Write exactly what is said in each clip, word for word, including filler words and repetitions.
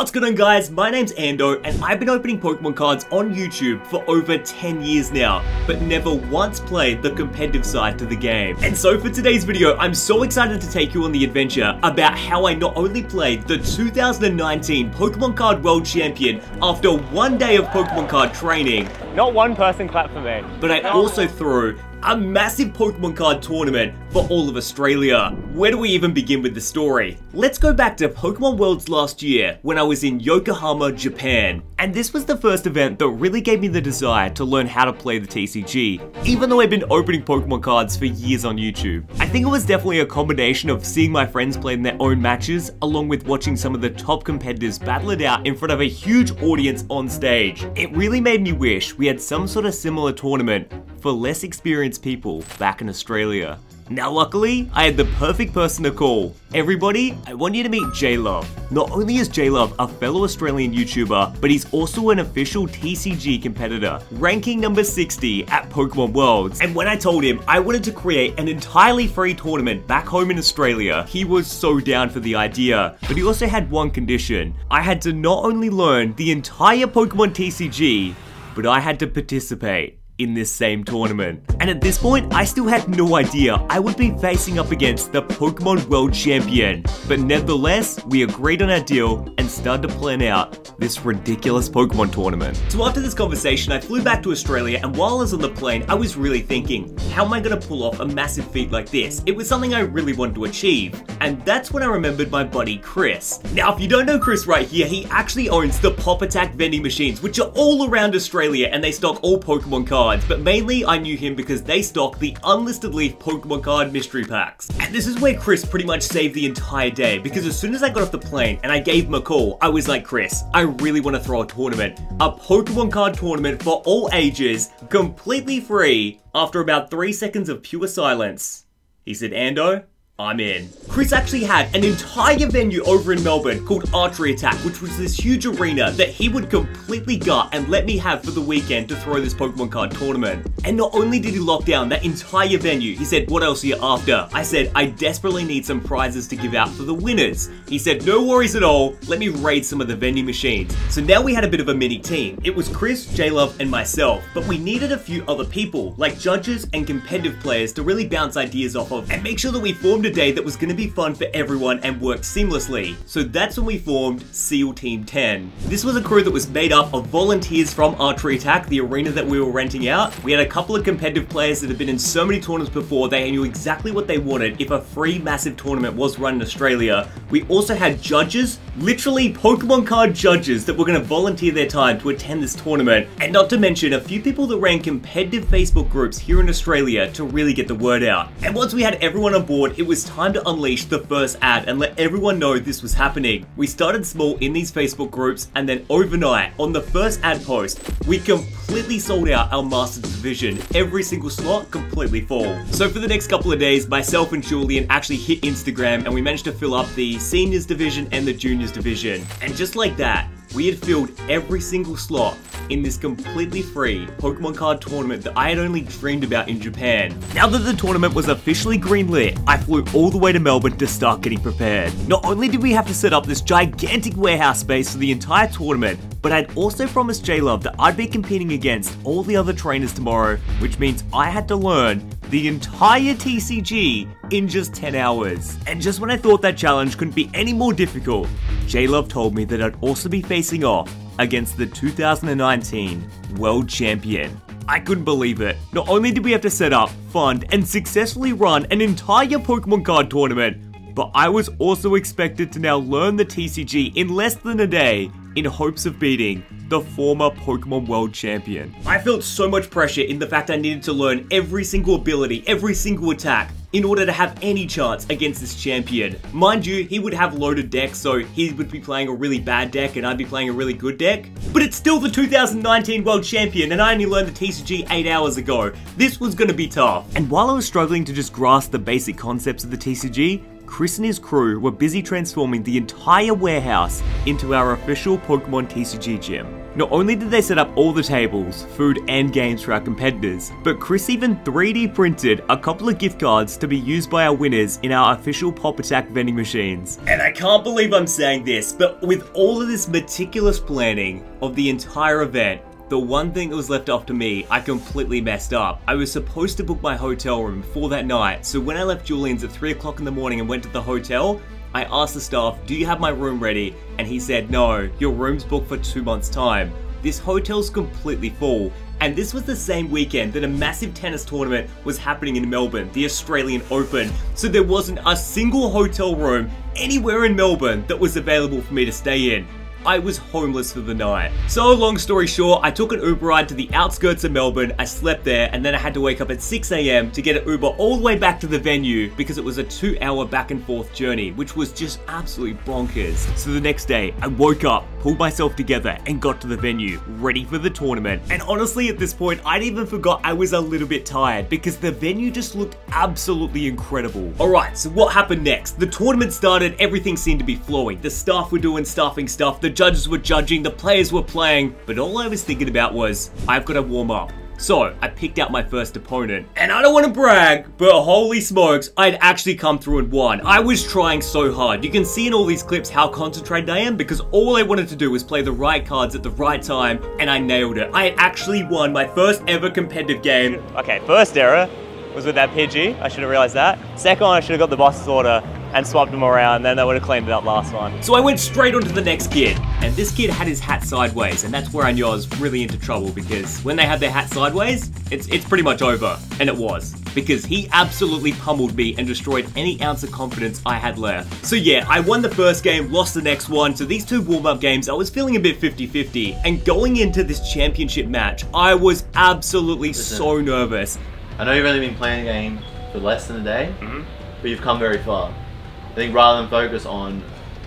What's good on, guys? My name's Ando, and I've been opening Pokemon cards on YouTube for over ten years now, but never once played the competitive side to the game. And so for today's video, I'm so excited to take you on the adventure about how I not only played the two thousand nineteen Pokemon Card World Champion after one day of Pokemon card training. Not one person clapped for me. But I also threw a massive Pokemon card tournament for all of Australia. Where do we even begin with the story? Let's go back to Pokemon Worlds last year when I was in Yokohama, Japan. And this was the first event that really gave me the desire to learn how to play the T C G, even though I've been opening Pokemon cards for years on YouTube. I think it was definitely a combination of seeing my friends play in their own matches, along with watching some of the top competitors battle it out in front of a huge audience on stage. It really made me wish we had some sort of similar tournament for less experienced people back in Australia. Now luckily, I had the perfect person to call. Everybody, I want you to meet JLove. Not only is JLove a fellow Australian YouTuber, but he's also an official T C G competitor, ranking number sixty at Pokemon Worlds. And when I told him I wanted to create an entirely free tournament back home in Australia, he was so down for the idea. But he also had one condition. I had to not only learn the entire Pokemon T C G, but I had to participate in this same tournament. And at this point, I still had no idea I would be facing up against the Pokemon World Champion. But nevertheless, we agreed on our deal and started to plan out this ridiculous Pokemon tournament. So after this conversation, I flew back to Australia, and while I was on the plane, I was really thinking, how am I gonna pull off a massive feat like this? It was something I really wanted to achieve. And that's when I remembered my buddy, Chris. Now, if you don't know Chris right here, he actually owns the Pop Attack vending machines, which are all around Australia, and they stock all Pokemon cards. But mainly I knew him because they stock the Unlisted Leaf Pokemon card mystery packs. And this is where Chris pretty much saved the entire day, because as soon as I got off the plane and I gave him a call, I was like, Chris, I really want to throw a tournament. A Pokemon card tournament for all ages, completely free. After about three seconds of pure silence, he said, Ando, I'm in. Chris actually had an entire venue over in Melbourne called Archery Attack, which was this huge arena that he would completely gut and let me have for the weekend to throw this Pokemon card tournament. And not only did he lock down that entire venue, he said, what else are you after? I said, I desperately need some prizes to give out for the winners. He said, no worries at all, let me raid some of the vending machines. So now we had a bit of a mini team. It was Chris, JLove, and myself, but we needed a few other people, like judges and competitive players, to really bounce ideas off of and make sure that we formed a day that was going to be fun for everyone and work seamlessly. So that's when we formed SEAL Team ten. This was a crew that was made up of volunteers from Archery Attack, the arena that we were renting out. We had a couple of competitive players that had been in so many tournaments before, they knew exactly what they wanted if a free massive tournament was run in Australia. We also had judges, literally Pokemon card judges, that were going to volunteer their time to attend this tournament, and not to mention a few people that ran competitive Facebook groups here in Australia to really get the word out. And once we had everyone on board, it was It was time to unleash the first ad and let everyone know this was happening. We started small in these Facebook groups, and then overnight, on the first ad post, we completely sold out our Masters division. Every single slot completely full. So for the next couple of days, myself and Julian actually hit Instagram, and we managed to fill up the seniors division and the juniors division. And just like that, we had filled every single slot in this completely free Pokemon card tournament that I had only dreamed about in Japan. Now that the tournament was officially greenlit, I flew all the way to Melbourne to start getting prepared. Not only did we have to set up this gigantic warehouse space for the entire tournament, but I'd also promised JLove that I'd be competing against all the other trainers tomorrow, which means I had to learn the entire T C G in just ten hours. And just when I thought that challenge couldn't be any more difficult, JLove told me that I'd also be facing off against the two thousand nineteen World Champion. I couldn't believe it. Not only did we have to set up, fund, and successfully run an entire Pokemon card tournament, but I was also expected to now learn the T C G in less than a day in hopes of beating the former Pokemon World Champion. I felt so much pressure in the fact I needed to learn every single ability, every single attack, in order to have any chance against this champion. Mind you, he would have loaded decks, so he would be playing a really bad deck and I'd be playing a really good deck. But it's still the two thousand nineteen World Champion, and I only learned the T C G eight hours ago. This was gonna be tough. And while I was struggling to just grasp the basic concepts of the T C G, Chris and his crew were busy transforming the entire warehouse into our official Pokemon T C G gym. Not only did they set up all the tables, food and games for our competitors, but Chris even three D printed a couple of gift cards to be used by our winners in our official Pop Attack vending machines. And I can't believe I'm saying this, but with all of this meticulous planning of the entire event, the one thing that was left off to me, I completely messed up. I was supposed to book my hotel room for that night, so when I left Julian's at three o'clock in the morning and went to the hotel, I asked the staff, do you have my room ready? And he said, no, your room's booked for two months time. This hotel's completely full. And this was the same weekend that a massive tennis tournament was happening in Melbourne, the Australian Open. So there wasn't a single hotel room anywhere in Melbourne that was available for me to stay in. I was homeless for the night. So long story short, I took an Uber ride to the outskirts of Melbourne, I slept there, and then I had to wake up at six A M to get an Uber all the way back to the venue because it was a two hour back and forth journey, which was just absolutely bonkers. So the next day, I woke up, pulled myself together, and got to the venue, ready for the tournament. And honestly, at this point, I'd even forgot I was a little bit tired because the venue just looked absolutely incredible. All right, so what happened next? The tournament started, everything seemed to be flowing. The staff were doing staffing stuff, the The judges were judging, the players were playing, but all I was thinking about was, I've got to warm up. So I picked out my first opponent, and I don't want to brag, but holy smokes, I'd actually come through and won. I was trying so hard. You can see in all these clips how concentrated I am because all I wanted to do was play the right cards at the right time, and I nailed it. I actually won my first ever competitive game. Okay, first error was with that Pidgey. I should have realized that. Second, I should have got the boss's order and swapped them around, then I would have cleaned it up last one. So I went straight on to the next kid, and this kid had his hat sideways, and that's where I knew I was really into trouble because when they have their hat sideways, it's, it's pretty much over, and it was, because he absolutely pummeled me and destroyed any ounce of confidence I had left. So yeah, I won the first game, lost the next one, so these two warm-up games, I was feeling a bit fifty fifty, and going into this championship match, I was absolutely Listen, so nervous. I know you've only been playing the game for less than a day, mm-hmm. but you've come very far. I think rather than focus on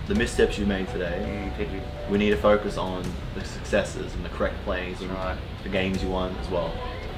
the missteps you made today, mm, we need to focus on the successes and the correct plays and right. the games you won as well.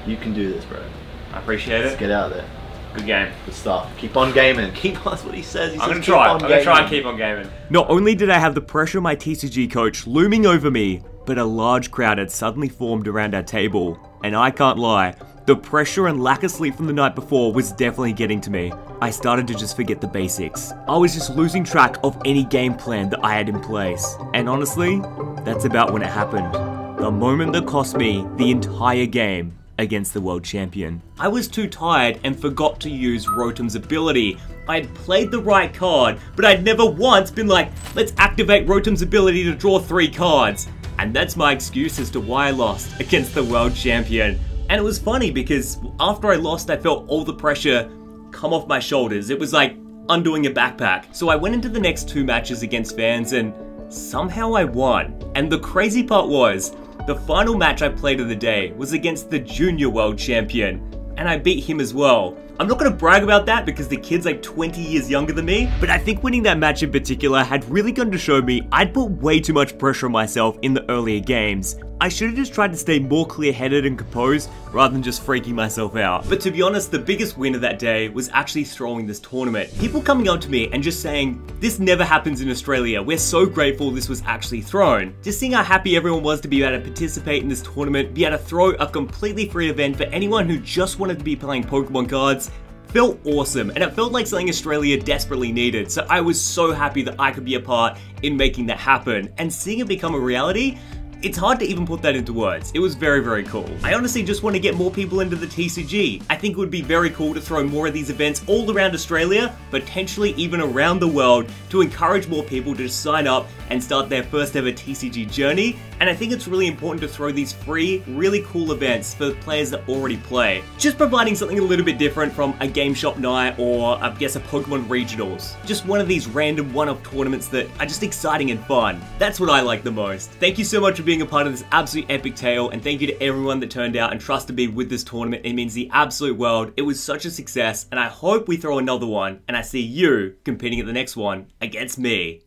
You can do this, bro. I appreciate Let's it. Let's get out of there. Good game. Good stuff. Keep on gaming. Keep on, that's what he says. He I'm going to try. I'm going to try and keep on gaming. Not only did I have the pressure of my T C G coach looming over me, but a large crowd had suddenly formed around our table. And I can't lie, the pressure and lack of sleep from the night before was definitely getting to me. I started to just forget the basics. I was just losing track of any game plan that I had in place. And honestly, that's about when it happened. The moment that cost me the entire game against the world champion. I was too tired and forgot to use Rotom's ability. I had played the right card, but I'd never once been like, let's activate Rotom's ability to draw three cards. And that's my excuse as to why I lost against the world champion. And it was funny because after I lost, I felt all the pressure come off my shoulders. It was like undoing a backpack. So I went into the next two matches against fans and somehow I won. And the crazy part was, the final match I played of the day was against the junior world champion. And I beat him as well. I'm not going to brag about that because the kid's like twenty years younger than me, but I think winning that match in particular had really gone to show me I'd put way too much pressure on myself in the earlier games. I should have just tried to stay more clear-headed and composed rather than just freaking myself out. But to be honest, the biggest win of that day was actually throwing this tournament. People coming up to me and just saying, this never happens in Australia. We're so grateful this was actually thrown. Just seeing how happy everyone was to be able to participate in this tournament, be able to throw a completely free event for anyone who just wanted to be playing Pokemon cards, felt awesome, and it felt like something Australia desperately needed. So I was so happy that I could be a part in making that happen. And seeing it become a reality, it's hard to even put that into words. It was very, very cool. I honestly just want to get more people into the T C G. I think it would be very cool to throw more of these events all around Australia, potentially even around the world, to encourage more people to sign up and start their first ever T C G journey. And I think it's really important to throw these free, really cool events for the players that already play. Just providing something a little bit different from a game shop night or, I guess, a Pokemon regionals. Just one of these random one-off tournaments that are just exciting and fun. That's what I like the most. Thank you so much for being a part of this absolute epic tale, and thank you to everyone that turned out and trusted me with this tournament. It means the absolute world. It was such a success, and I hope we throw another one, and I see you competing at the next one against me.